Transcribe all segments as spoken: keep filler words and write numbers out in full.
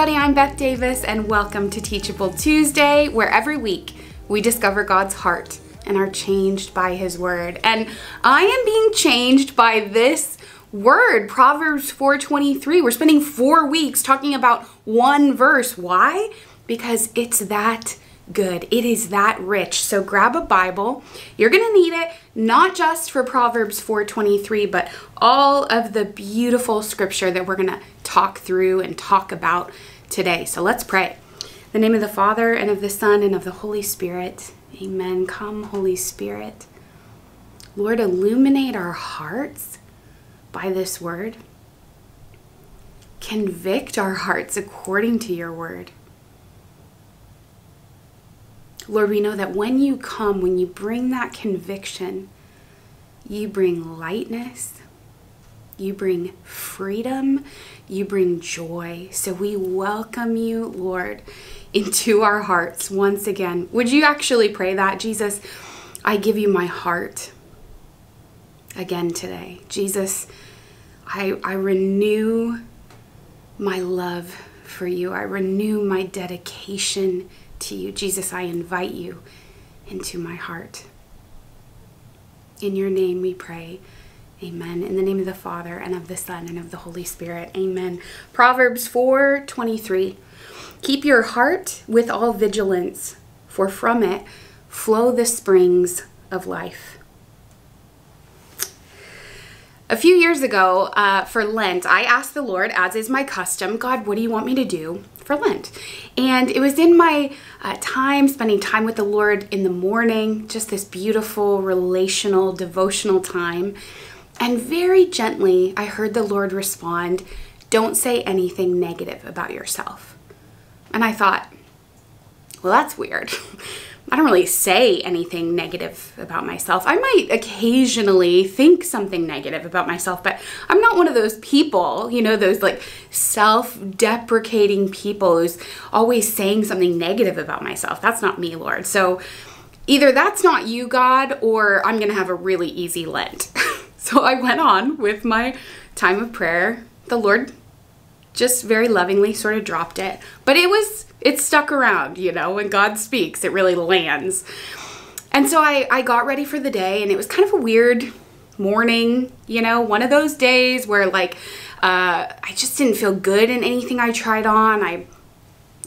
everybody, I'm Beth Davis and welcome to Teachable Tuesday, where every week we discover God's heart and are changed by His Word. And I am being changed by this word, Proverbs four twenty-three. We're spending four weeks talking about one verse. Why? Because it's that good. It is that rich. So grab a Bible. You're going to need it, not just for Proverbs four twenty-three, but all of the beautiful scripture that we're going to talk through and talk about today. So let's pray. In the name of the Father, and of the Son, and of the Holy Spirit. Amen. Come, Holy Spirit. Lord, illuminate our hearts by this word. Convict our hearts according to your word. Lord, we know that when you come, when you bring that conviction, you bring lightness, you bring freedom, you bring joy. So we welcome you, Lord, into our hearts once again. Would you actually pray that? Jesus, I give you my heart again today. Jesus, I, I renew my love for you. I renew my dedication to you. Jesus, I invite you into my heart. In your name we pray. Amen. In the name of the Father, and of the Son, and of the Holy Spirit. Amen. Proverbs four twenty-three. Keep your heart with all vigilance, for from it flow the springs of life. A few years ago, uh, for Lent, I asked the Lord, as is my custom, God, what do you want me to do for Lent? And it was in my uh, time, spending time with the Lord in the morning, just this beautiful relational, devotional time. And very gently, I heard the Lord respond, don't say anything negative about yourself. And I thought, well, that's weird. I don't really say anything negative about myself. I might occasionally think something negative about myself, but I'm not one of those people, you know, those like self-deprecating people who's always saying something negative about myself. That's not me, Lord. So either that's not you, God, or I'm going to have a really easy Lent. So I went on with my time of prayer. The Lord just very lovingly sort of dropped it, but it was, it stuck around, you know, when God speaks, it really lands. And so I, I got ready for the day, and it was kind of a weird morning, you know, one of those days where like, uh, I just didn't feel good in anything I tried on. I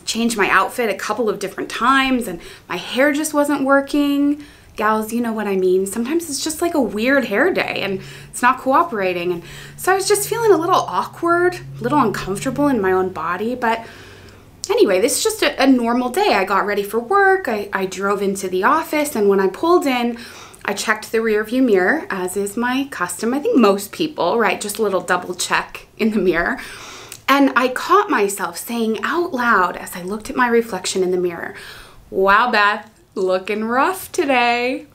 changed my outfit a couple of different times, and my hair just wasn't working. Gals, you know what I mean. Sometimes it's just like a weird hair day and it's not cooperating. And so I was just feeling a little awkward, a little uncomfortable in my own body. But anyway, this is just a, a normal day. I got ready for work. I, I drove into the office, and when I pulled in, I checked the rearview mirror, as is my custom. I think most people, right? Just a little double check in the mirror. And I caught myself saying out loud as I looked at my reflection in the mirror, wow, Beth, looking rough today.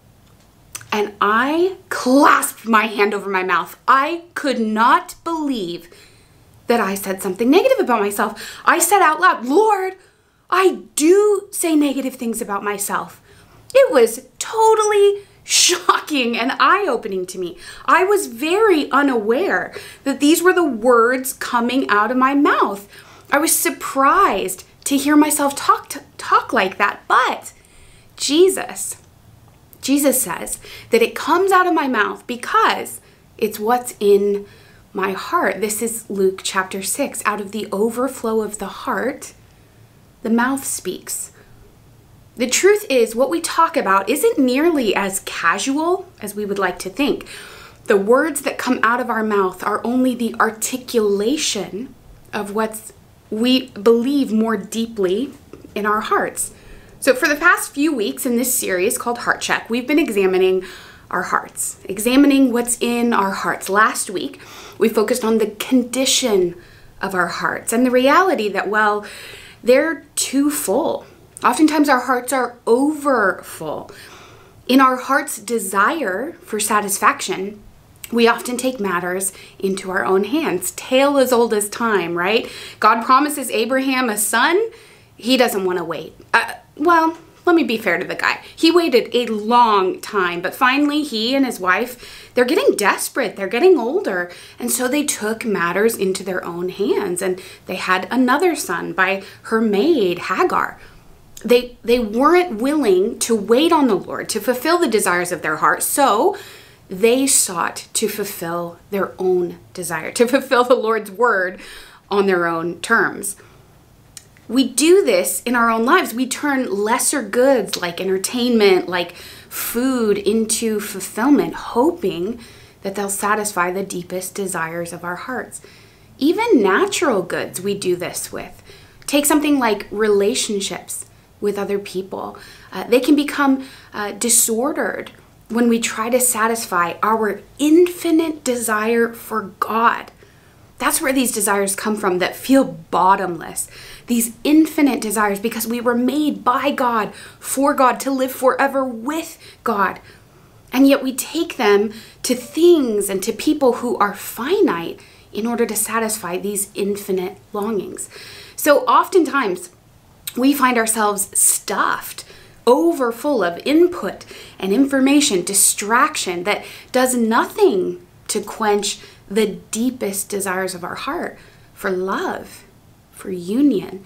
And I clasped my hand over my mouth. I could not believe that I said something negative about myself. I said out loud, Lord, I do say negative things about myself. It was totally shocking and eye-opening to me. I was very unaware that these were the words coming out of my mouth. I was surprised to hear myself talk to, talk like that, but Jesus, Jesus says that it comes out of my mouth because it's what's in my heart. This is Luke chapter six. Out of the overflow of the heart, the mouth speaks. The truth is, what we talk about isn't nearly as casual as we would like to think. The words that come out of our mouth are only the articulation of what we believe more deeply in our hearts. So for the past few weeks in this series called Heart Check, we've been examining our hearts, examining what's in our hearts. Last week, we focused on the condition of our hearts and the reality that, well, they're too full. Oftentimes our hearts are over full. In our heart's desire for satisfaction, we often take matters into our own hands. Tale as old as time, right? God promises Abraham a son. He doesn't want to wait. Uh, Well, let me be fair to the guy. He waited a long time, but finally he and his wife, they're getting desperate. They're getting older. And so they took matters into their own hands, and they had another son by her maid, Hagar. They, they weren't willing to wait on the Lord to fulfill the desires of their heart. So they sought to fulfill their own desire, to fulfill the Lord's word on their own terms. We do this in our own lives. We turn lesser goods like entertainment, like food, into fulfillment, hoping that they'll satisfy the deepest desires of our hearts. Even natural goods we do this with. Take something like relationships with other people. Uh, they can become uh, disordered when we try to satisfy our infinite desire for God. That's where these desires come from that feel bottomless. These infinite desires, because we were made by God, for God, to live forever with God. And yet we take them to things and to people who are finite in order to satisfy these infinite longings. So oftentimes we find ourselves stuffed, over full of input and information, distraction that does nothing to quench the deepest desires of our heart for love, for union,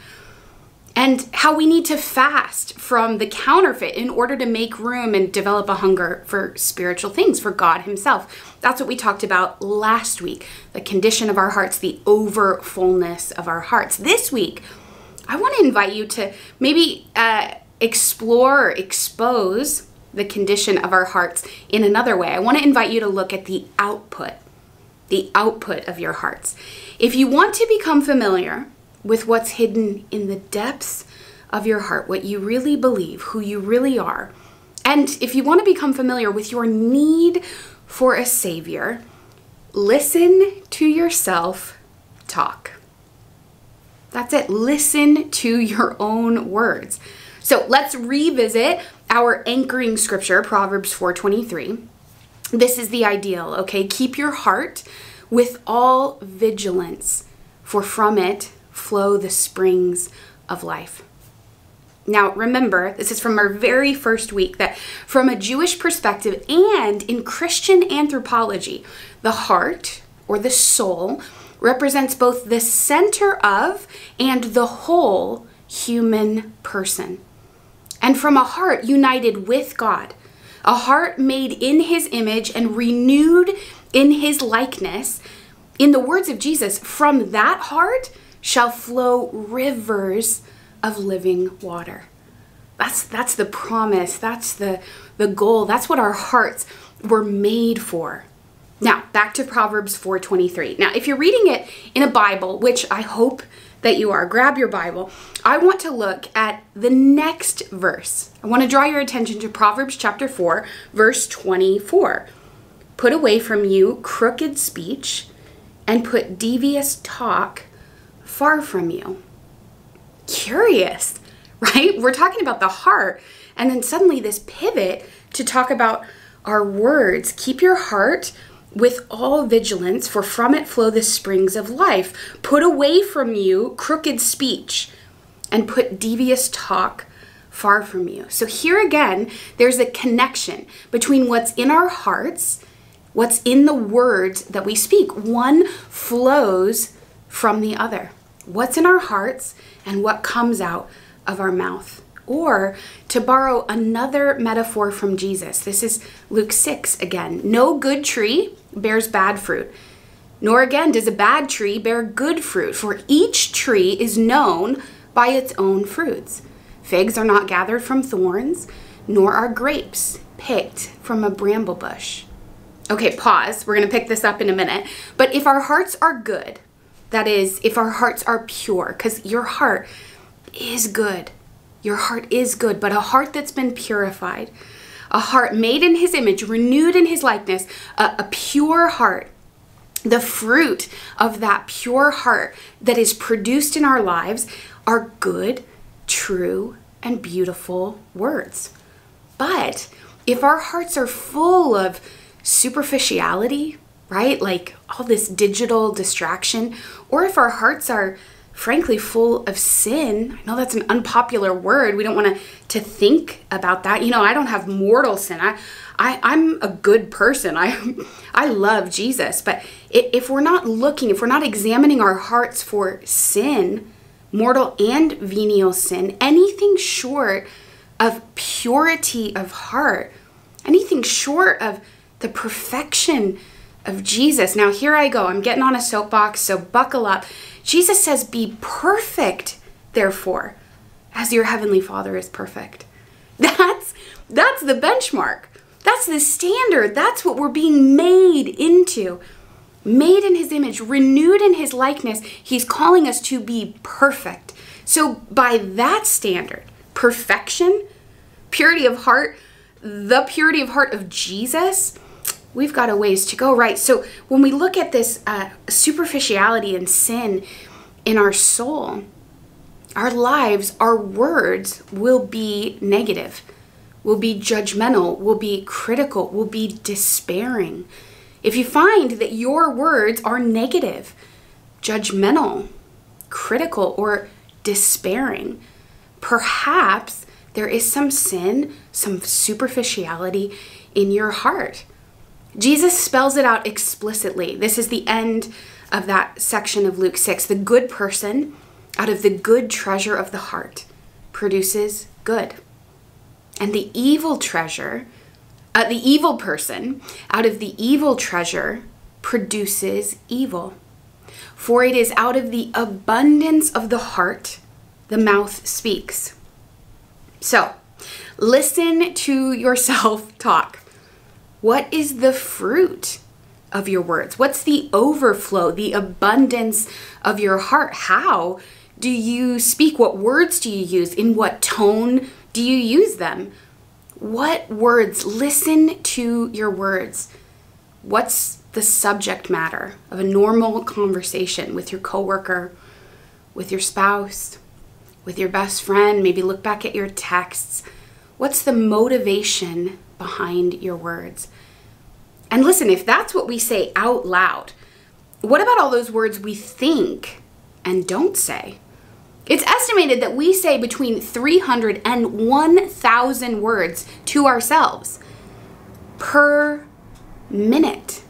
and how we need to fast from the counterfeit in order to make room and develop a hunger for spiritual things, for God himself. That's what we talked about last week, the condition of our hearts, the over fullness of our hearts. This week, I want to invite you to maybe uh, explore, or expose the condition of our hearts in another way. I want to invite you to look at the output. The output of your hearts. If you want to become familiar with what's hidden in the depths of your heart, what you really believe, who you really are, and if you want to become familiar with your need for a savior, listen to yourself talk. That's it. Listen to your own words. So let's revisit our anchoring scripture, Proverbs four twenty-three. This is the ideal, okay? Keep your heart with all vigilance, for from it flow the springs of life. Now, remember, this is from our very first week, that from a Jewish perspective and in Christian anthropology, the heart or the soul represents both the center of and the whole human person. And from a heart united with God, a heart made in his image and renewed in his likeness, in the words of Jesus, from that heart shall flow rivers of living water. That's, that's the promise. That's the, the goal. That's what our hearts were made for. Now, back to Proverbs four twenty-three. Now, if you're reading it in a Bible, which I hope that you are, grab your Bible. I want to look at the next verse. I want to draw your attention to Proverbs chapter four, verse twenty-four. Put away from you crooked speech and put devious talk far from you. Curious, right? We're talking about the heart, and then suddenly this pivot to talk about our words. Keep your heart with all vigilance, for from it flow the springs of life. Put away from you crooked speech and put devious talk far from you. So here again, there's a connection between what's in our hearts, what's in the words that we speak. One flows from the other. What's in our hearts and what comes out of our mouth. Or, to borrow another metaphor from Jesus, this is Luke six again, no good tree bears bad fruit, nor again does a bad tree bear good fruit, for each tree is known by its own fruits. Figs are not gathered from thorns, nor are grapes picked from a bramble bush. Okay, pause. We're going to pick this up in a minute. But if our hearts are good, that is, if our hearts are pure, because your heart is good. Your heart is good, but a heart that's been purified, a heart made in his image, renewed in his likeness, a, a pure heart, the fruit of that pure heart that is produced in our lives are good, true, and beautiful words. But if our hearts are full of superficiality, right, like all this digital distraction, or if our hearts are frankly, full of sin. I know that's an unpopular word. We don't want to to think about that. You know, I don't have mortal sin. I, I, I'm a good person. I, I love Jesus. But if we're not looking, if we're not examining our hearts for sin, mortal and venial sin, anything short of purity of heart, anything short of the perfection of Jesus. Now, here I go. I'm getting on a soapbox, so buckle up. Jesus says, be perfect, therefore, as your heavenly Father is perfect. That's, that's the benchmark. That's the standard. That's what we're being made into. Made in his image, renewed in his likeness. He's calling us to be perfect. So by that standard, perfection, purity of heart, the purity of heart of Jesus, we've got a ways to go, right? So when we look at this uh, superficiality and sin in our soul, our lives, our words will be negative, will be judgmental, will be critical, will be despairing. If you find that your words are negative, judgmental, critical, or despairing, perhaps there is some sin, some superficiality in your heart. Jesus spells it out explicitly. This is the end of that section of Luke six. The good person, out of the good treasure of the heart, produces good. And the evil treasure, uh, the evil person, out of the evil treasure, produces evil. For it is out of the abundance of the heart, the mouth speaks. So, listen to yourself talk. What is the fruit of your words? What's the overflow, the abundance of your heart? How do you speak? What words do you use? In what tone do you use them? What words? Listen to your words. What's the subject matter of a normal conversation with your coworker, with your spouse, with your best friend? Maybe look back at your texts. What's the motivation behind your words? And listen, if that's what we say out loud, what about all those words we think and don't say? It's estimated that we say between three hundred and one thousand words to ourselves per minute.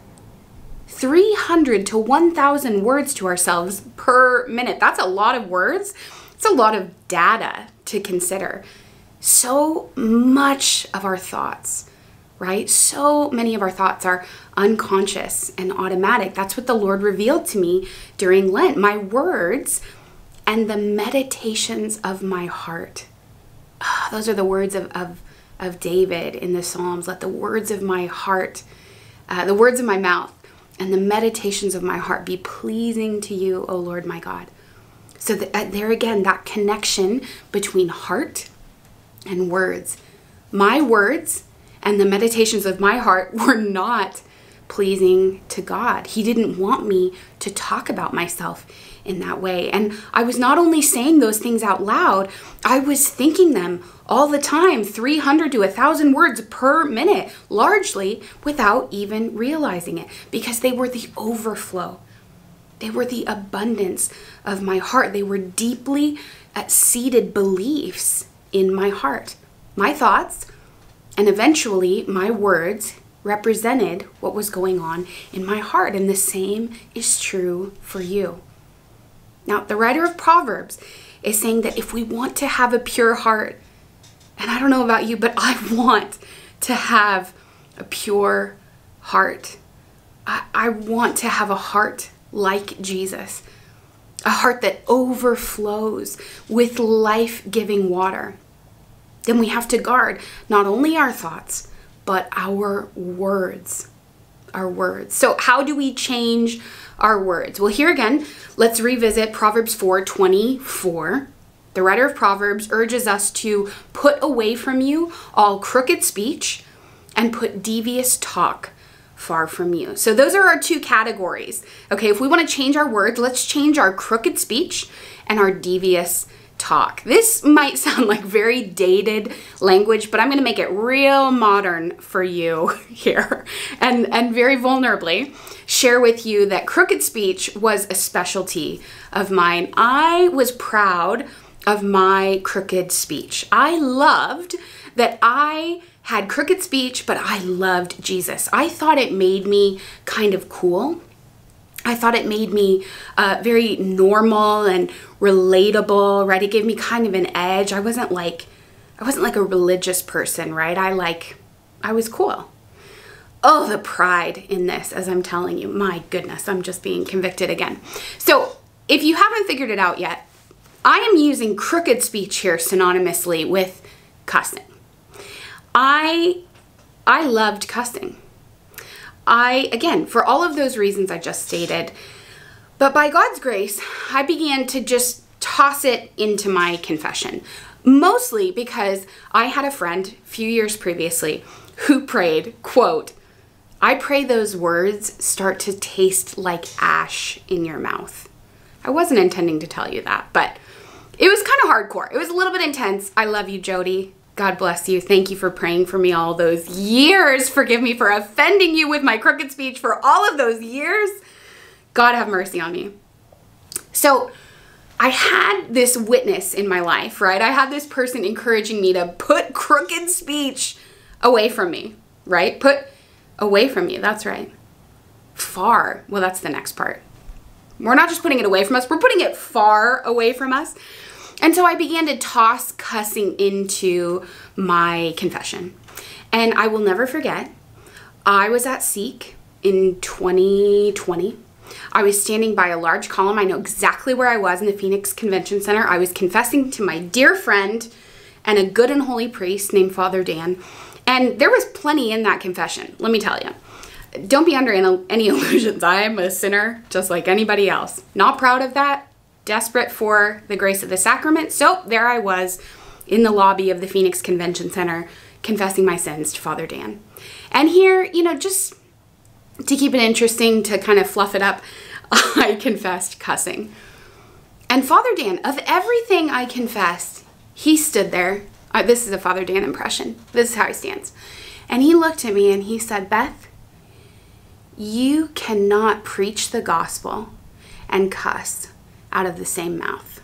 three hundred to one thousand words to ourselves per minute. That's a lot of words. It's a lot of data to consider. So much of our thoughts, right? So many of our thoughts are unconscious and automatic. That's what the Lord revealed to me during Lent. My words and the meditations of my heart. Oh, those are the words of, of, of David in the Psalms. Let the words of my heart, uh, the words of my mouth and the meditations of my heart be pleasing to you, O Lord my God. So that, uh, there again, that connection between heart and words. My words and the meditations of my heart were not pleasing to God. He didn't want me to talk about myself in that way. And I was not only saying those things out loud, I was thinking them all the time, three hundred to one thousand words per minute, largely without even realizing it, because they were the overflow. They were the abundance of my heart. They were deeply seated beliefs in my heart. My thoughts and eventually my words represented what was going on in my heart, and the same is true for you. Now, the writer of Proverbs is saying that if we want to have a pure heart, and I don't know about you, but I want to have a pure heart. I, I want to have a heart like Jesus. A heart that overflows with life-giving water. Then we have to guard not only our thoughts, but our words. Our words. So how do we change our words? Well, here again, let's revisit Proverbs four twenty-four. The writer of Proverbs urges us to put away from you all crooked speech and put devious talk far from you. So those are our two categories. Okay, if we want to change our words, let's change our crooked speech and our devious talk. This might sound like very dated language, but I'm going to make it real modern for you here and, and very vulnerably share with you that crooked speech was a specialty of mine. I was proud of my crooked speech. I loved that I had crooked speech, but I loved Jesus. I thought it made me kind of cool. I thought it made me uh, very normal and relatable, right? It gave me kind of an edge. I wasn't like, I wasn't like a religious person, right? I like, I was cool. Oh, the pride in this, as I'm telling you, my goodness, I'm just being convicted again. So if you haven't figured it out yet, I am using crooked speech here synonymously with cussing. I, I loved cussing. I, again, for all of those reasons I just stated, but by God's grace, I began to just toss it into my confession, mostly because I had a friend a few years previously who prayed, quote, "I pray those words start to taste like ash in your mouth." I wasn't intending to tell you that, but it was kind of hardcore. It was a little bit intense. I love you, Jody. God bless you. Thank you for praying for me all those years. Forgive me for offending you with my crooked speech for all of those years. God have mercy on me. So I had this witness in my life, right? I had this person encouraging me to put crooked speech away from me, right? Put away from me. That's right. Far. Well, that's the next part. We're not just putting it away from us. We're putting it far away from us. And so I began to toss cussing into my confession. And I will never forget, I was at SEEK in twenty twenty. I was standing by a large column. I know exactly where I was in the Phoenix Convention Center. I was confessing to my dear friend and a good and holy priest named Father Dan. And there was plenty in that confession, let me tell you. Don't be under any illusions. I am a sinner just like anybody else. Not proud of that. Desperate for the grace of the sacrament. So there I was in the lobby of the Phoenix Convention Center, confessing my sins to Father Dan. And here, you know, just to keep it interesting, to kind of fluff it up, I confessed cussing. And Father Dan, of everything I confessed, he stood there. Uh, this is a Father Dan impression. This is how he stands. And he looked at me and he said, "Beth, you cannot preach the gospel and cuss out of the same mouth."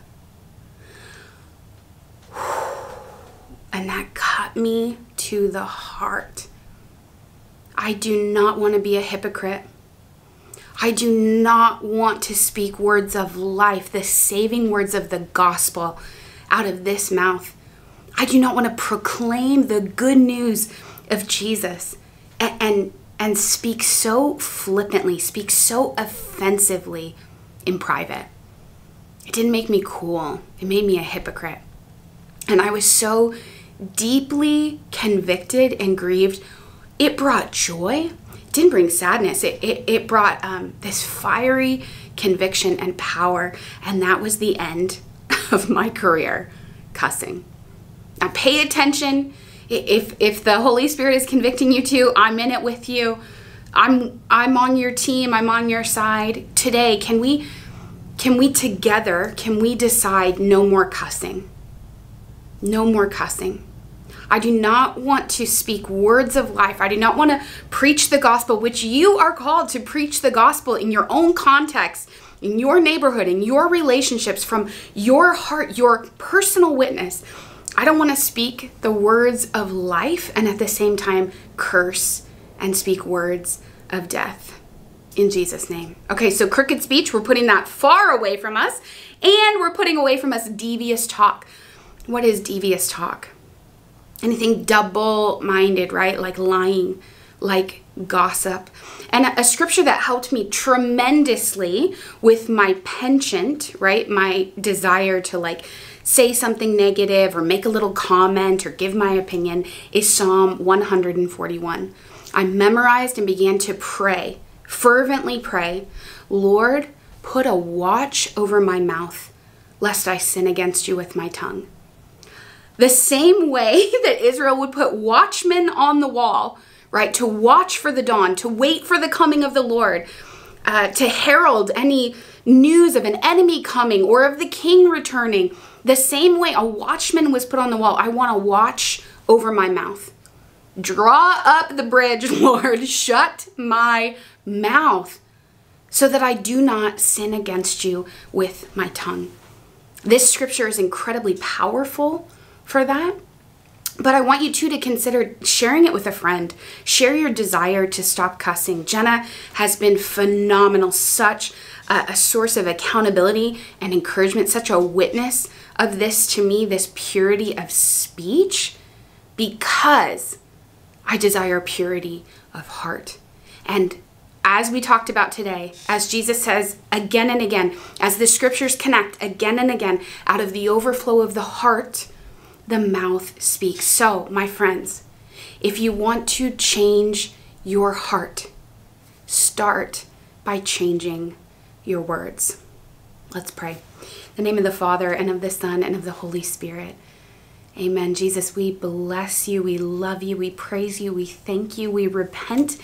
And that cut me to the heart. I do not want to be a hypocrite. I do not want to speak words of life, the saving words of the gospel, out of this mouth. I do not want to proclaim the good news of Jesus and, and, and speak so flippantly, speak so offensively in private. It didn't make me cool. It made me a hypocrite. And I was so deeply convicted and grieved. It brought joy. It didn't bring sadness. It, it, it brought um, this fiery conviction and power. And that was the end of my career cussing. Now pay attention. If, if the Holy Spirit is convicting you too, I'm in it with you. I'm, I'm on your team. I'm on your side. Today, can we... Can we together, can we decide no more cussing? No more cussing. I do not want to speak words of life. I do not want to preach the gospel, which you are called to preach the gospel in your own context, in your neighborhood, in your relationships, from your heart, your personal witness. I don't want to speak the words of life and at the same time curse and speak words of death. In Jesus' name. Okay, so crooked speech, we're putting that far away from us, and we're putting away from us devious talk. What is devious talk? Anything double-minded, right? Like lying, like gossip. And a, a scripture that helped me tremendously with my penchant, right? My desire to like say something negative or make a little comment or give my opinion is Psalm one forty-one. I memorized and began to pray. Fervently pray, "Lord, put a watch over my mouth, lest I sin against you with my tongue." The same way that Israel would put watchmen on the wall, right, to watch for the dawn, to wait for the coming of the Lord, uh, to herald any news of an enemy coming or of the king returning, The same way a watchman was put on the wall, I want to watch over my mouth. Draw up the bridge, Lord. Shut my mouth so that I do not sin against you with my tongue. This scripture is incredibly powerful for that. But I want you too to consider sharing it with a friend. Share your desire to stop cussing. Jenna has been phenomenal, such a, a source of accountability and encouragement, such a witness of this to me, this purity of speech, because I desire purity of heart. And as we talked about today, as Jesus says again and again, as the scriptures connect again and again, out of the overflow of the heart, the mouth speaks. So, my friends, if you want to change your heart, start by changing your words. Let's pray. In the name of the Father, and of the Son, and of the Holy Spirit. Amen. Jesus, we bless you. We love you. We praise you. We thank you. We repent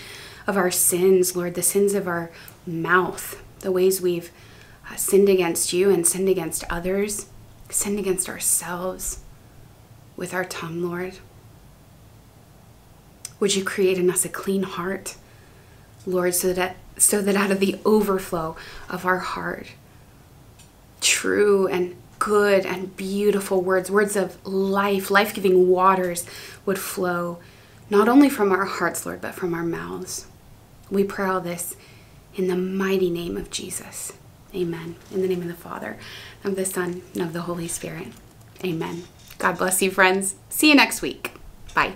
of our sins, Lord, the sins of our mouth, the ways we've sinned against you and sinned against others, sinned against ourselves with our tongue, Lord. Would you create in us a clean heart, Lord, so that so that out of the overflow of our heart, true and good and beautiful words, words of life, life-giving waters would flow not only from our hearts, Lord, but from our mouths. We pray all this in the mighty name of Jesus. Amen. In the name of the Father, of the Son, and of the Holy Spirit. Amen. God bless you, friends. See you next week. Bye.